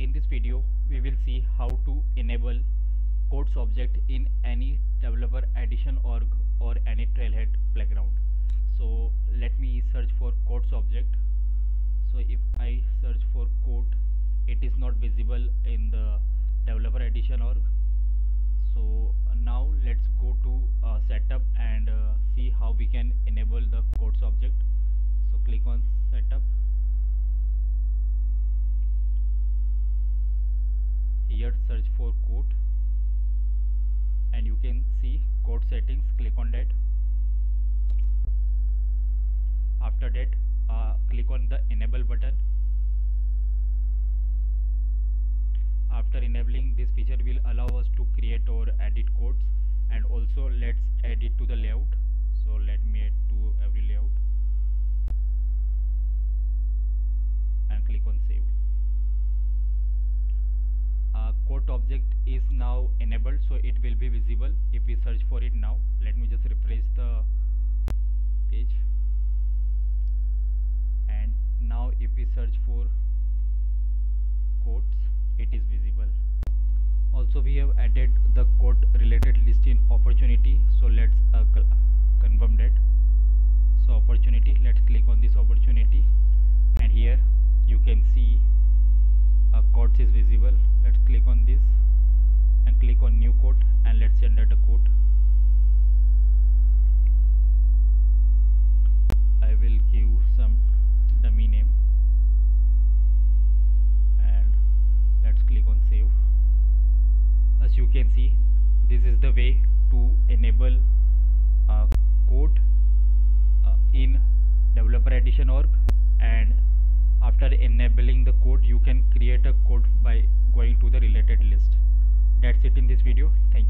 In this video, we will see how to enable codes object in any developer edition or any Trailhead playground. So let me search for codes object. So if I search for code, it is not visible in the developer edition org. So now let's go to setup and see how we can enable the codes object. So click on setup. Here search for code and you can see code settings. Click on that. After that, click on the enable button. After enabling, this feature will allow us to create or edit codes, and also let's add it to the layout. So let me add to every layout and click on save. Code object is now enabled, so it will be visible if we search for it now. Let me just refresh the page, and now if we search for codes, it is visible. Also, we have added the code related list in opportunity, so let's confirm that. So opportunity, let's click on this opportunity, and here you can see codes is visible. Let's click on this and click on new code, and let's generate a code. I will give some dummy name. Click on save. As you can see, this is the way to enable code in developer edition org, and after enabling the code you can create a code by going to the related list. That's it in this video. Thank you.